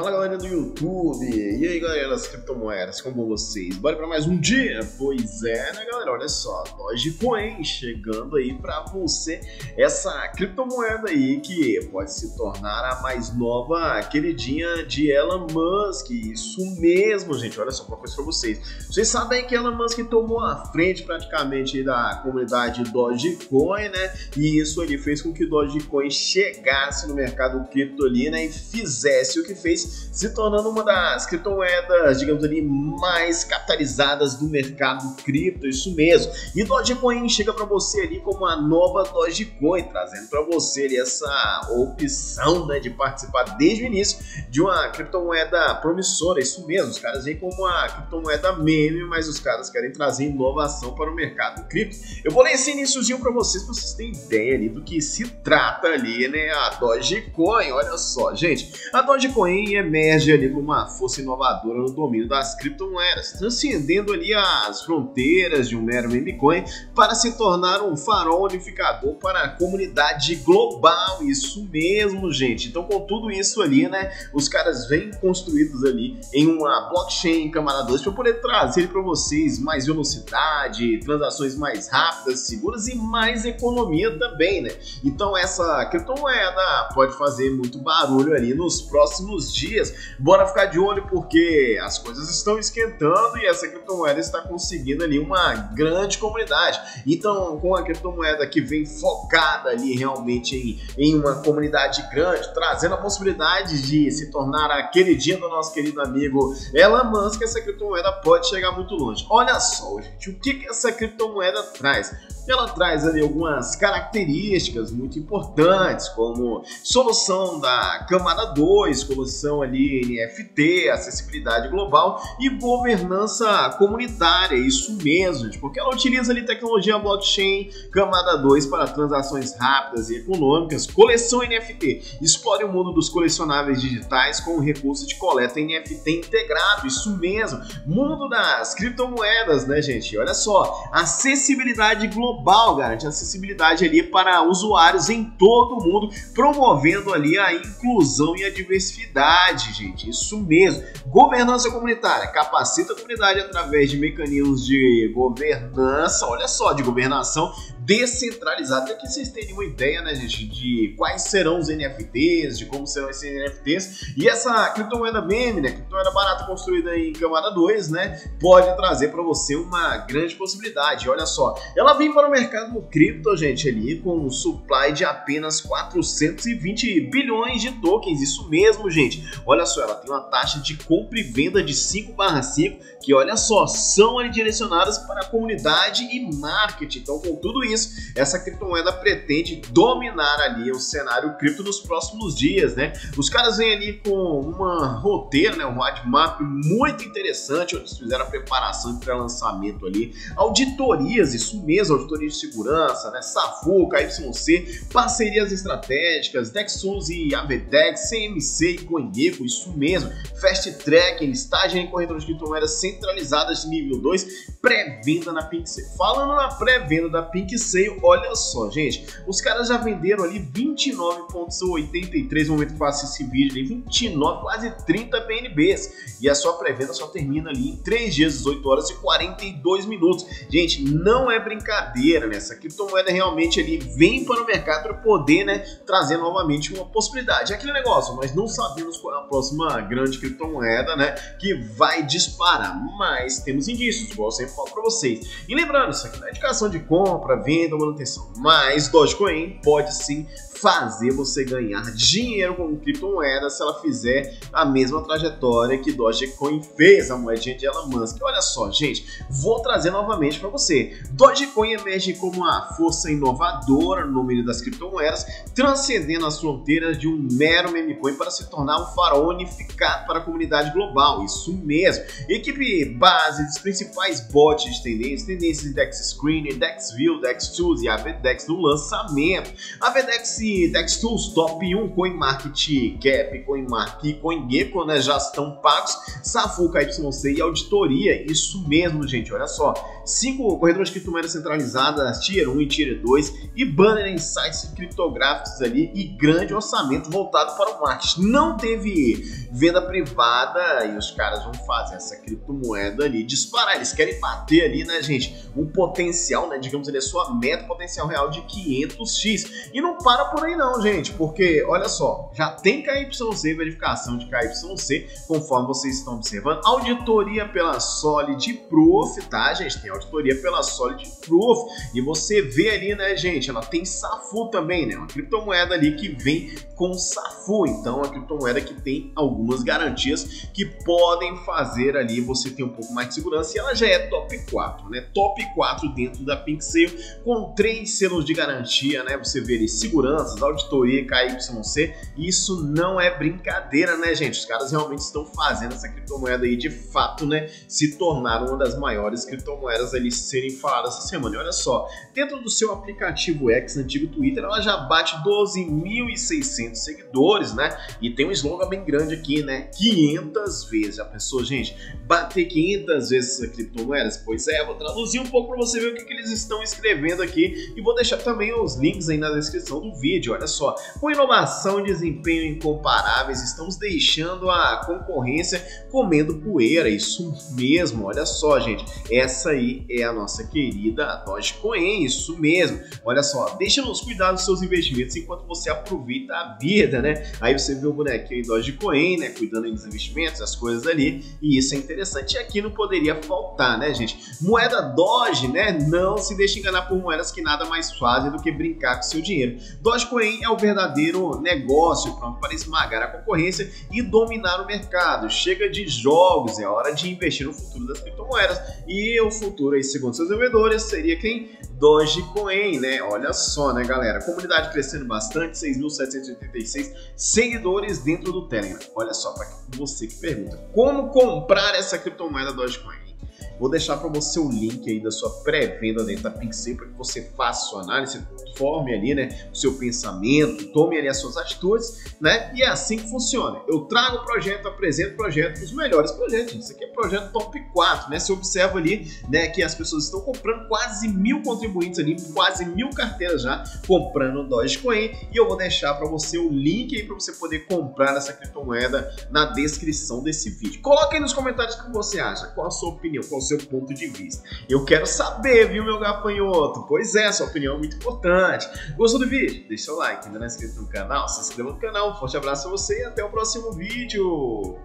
Fala galera do YouTube, e aí galera das criptomoedas, como vocês? Bora para mais um dia? Pois é, né galera, olha só, Dogecoin chegando aí para você, essa criptomoeda aí que pode se tornar a mais nova queridinha de Elon Musk, isso mesmo gente, olha só uma coisa para vocês, vocês sabem que Elon Musk tomou a frente praticamente da comunidade Dogecoin, né, e isso ele fez com que Dogecoin chegasse no mercado cripto ali, né, e fizesse o que fez, se tornando uma das criptomoedas, digamos ali, mais capitalizadas do mercado cripto, isso mesmo. E Dogecoin chega para você ali como a nova Dogecoin, trazendo para você ali essa opção, né, de participar desde o início de uma criptomoeda promissora, isso mesmo. Os caras vêm como uma criptomoeda meme, mas os caras querem trazer inovação para o mercado cripto. Eu vou ler esse iniciozinho para vocês terem ideia ali do que se trata ali, né, a Dogecoin. Olha só, gente, a Dogecoin emerge ali como uma força inovadora no domínio das criptomoedas, transcendendo ali as fronteiras de um mero meme coin para se tornar um farol unificador para a comunidade global, isso mesmo gente. Então com tudo isso ali, né, os caras vêm construídos ali em uma blockchain, camarada 2, para poder trazer para vocês mais velocidade, transações mais rápidas, seguras e mais economia também, né. Então essa criptomoeda pode fazer muito barulho ali nos próximos dias, bora ficar de olho porque as coisas estão esquentando e essa criptomoeda está conseguindo ali uma grande comunidade. Então com a criptomoeda que vem focada ali realmente em uma comunidade grande, trazendo a possibilidade de se tornar a queridinha do nosso querido amigo Elon Musk, essa criptomoeda pode chegar muito longe. Olha só gente, o que essa criptomoeda traz? Ela traz ali algumas características muito importantes, como solução da camada 2, solução ali NFT, acessibilidade global e governança comunitária, isso mesmo, gente, porque ela utiliza ali tecnologia blockchain, camada 2 para transações rápidas e econômicas, coleção NFT, explora o mundo dos colecionáveis digitais com o recurso de coleta NFT integrado, isso mesmo, mundo das criptomoedas, né gente, olha só, acessibilidade global, garante acessibilidade ali para usuários em todo o mundo, promovendo ali a inclusão e a diversidade, gente, isso mesmo. Governança comunitária, capacita a comunidade através de mecanismos de governança, olha só, de governação descentralizada, aqui vocês terem uma ideia, né gente, de quais serão os NFTs, de como serão esses NFTs, e essa criptomoeda meme, né, criptomoeda barata construída em camada 2, né, pode trazer para você uma grande possibilidade, olha só, ela vem para o mercado cripto, gente, ali com um supply de apenas 420 bilhões de tokens, isso mesmo, gente. Olha só, ela tem uma taxa de compra e venda de 5/5, que olha só, são ali direcionadas para a comunidade e marketing. Então, com tudo isso, essa criptomoeda pretende dominar ali o cenário cripto nos próximos dias, né? Os caras vêm ali com uma roteiro, né, um roadmap muito interessante, onde eles fizeram a preparação para lançamento ali, auditorias, isso mesmo, auditoria de segurança, né, Safu, KYC, parcerias estratégicas, DexTools e AVDex, CMC e CoinGecko, isso mesmo, Fast Track, listagem em corretoras de criptomoedas centralizadas de nível 2, pré-venda na PinkSale. Falando na pré-venda da PinkSale, olha só, gente, os caras já venderam ali 29,83 no momento que faço esse vídeo, ali, 29, quase 30 BNBs, e a sua pré-venda só termina ali em 3 dias, 18 horas e 42 minutos. Gente, não é brincadeira, né? Essa criptomoeda realmente ali vem para o mercado para poder, né, trazer novamente uma possibilidade. É aquele negócio, nós não sabemos qual é a próxima grande criptomoeda, né, que vai disparar, mas temos indícios, igual eu sempre falo para vocês. E lembrando, isso aqui não é indicação de compra, venda, manutenção, mas Dogecoin pode sim fazer você ganhar dinheiro com criptomoeda se ela fizer a mesma trajetória que Dogecoin fez, a moedinha de Elon Musk. Olha só, gente, vou trazer novamente para você. Dogecoin emerge como uma força inovadora no meio das criptomoedas, transcendendo as fronteiras de um mero meme coin para se tornar um farol unificado para a comunidade global, isso mesmo. Equipe base dos principais bots de tendências de DexScreen, DexView, DexTools e AVDex no lançamento. AVDex de DexTools Top 1, CoinMarketCap, CoinGecko, né, já estão pagos, Safu, KYC e auditoria, isso mesmo, gente, olha só, 5 corretoras de criptomoedas centralizadas, Tier 1 e Tier 2, e banner em sites criptográficos ali, e grande orçamento voltado para o marketing. Não teve venda privada e os caras vão fazer essa criptomoeda ali disparar, eles querem bater ali, né, gente, um potencial, né, digamos ali, a sua meta potencial real de 500x, e não para por aí não, gente, porque olha só, já tem KYC, verificação de KYC, conforme vocês estão observando, auditoria pela Solid Proof, tá, gente, tem auditoria pela Solid Proof, e você vê ali, né, gente, ela tem Safu também, né, uma criptomoeda ali que vem com Safu, então uma criptomoeda que tem algumas garantias que podem fazer ali você ter um pouco mais de segurança, e ela já é top 4, né, top 4 dentro da PinkSale, com 3 selos de garantia, né, você vê ali seguranças, auditoria, KYC, isso não é brincadeira, né, gente, os caras realmente estão fazendo essa criptomoeda aí de fato, né, se tornar uma das maiores criptomoedas ali serem faladas essa semana. E olha só, dentro do seu aplicativo X, antigo Twitter, ela já bate 12.600 seguidores, né, e tem um slogan bem grande aqui, né, 500 vezes, já pensou, gente, bater 500 vezes essa criptomoedas? Pois é, vou traduzir um pouco para você ver o que eles estão escrevendo aqui, e vou deixar também os links aí na descrição do vídeo, olha só. Com inovação e desempenho incomparáveis, estamos deixando a concorrência comendo poeira, isso mesmo, olha só, gente, essa aí é a nossa querida Dogecoin, isso mesmo, olha só, deixa nos cuidar dos seus investimentos enquanto você aproveita a vida, né, aí você vê o bonequinho em Dogecoin, né, cuidando aí dos investimentos, as coisas ali, e isso é interessante, e aqui não poderia faltar, né, gente, moeda Doge, né, não se deixe enganar por moedas que nada mais fazem do que brincar com seu dinheiro. Dogecoin é o verdadeiro negócio pronto para esmagar a concorrência e dominar o mercado. Chega de jogos, é hora de investir no futuro das criptomoedas, e o futuro aí, segundo seus vendedores, seria quem? Dogecoin, né? Olha só, né, galera? Comunidade crescendo bastante, 6.786 seguidores dentro do Telegram. Olha só, para você que pergunta, como comprar essa criptomoeda Dogecoin? Vou deixar para você o link aí da sua pré-venda dentro da PinkSale para que você faça sua análise, forme ali, né, o seu pensamento, tome ali as suas atitudes, né, e é assim que funciona. Eu trago o projeto, apresento o projeto, os melhores projetos, isso aqui é projeto top 4, né, você observa ali, né, que as pessoas estão comprando, quase 1000 contribuintes ali, quase 1000 carteiras já comprando Dogecoin, e eu vou deixar para você o link aí para você poder comprar essa criptomoeda na descrição desse vídeo. Coloca aí nos comentários o que você acha, qual a sua opinião, qual seu ponto de vista. Eu quero saber, viu, meu gafanhoto? Pois é, sua opinião é muito importante. Gostou do vídeo? Deixa o like. Ainda não é inscrito no canal? Se inscreva no canal. Um forte abraço a você e até o próximo vídeo.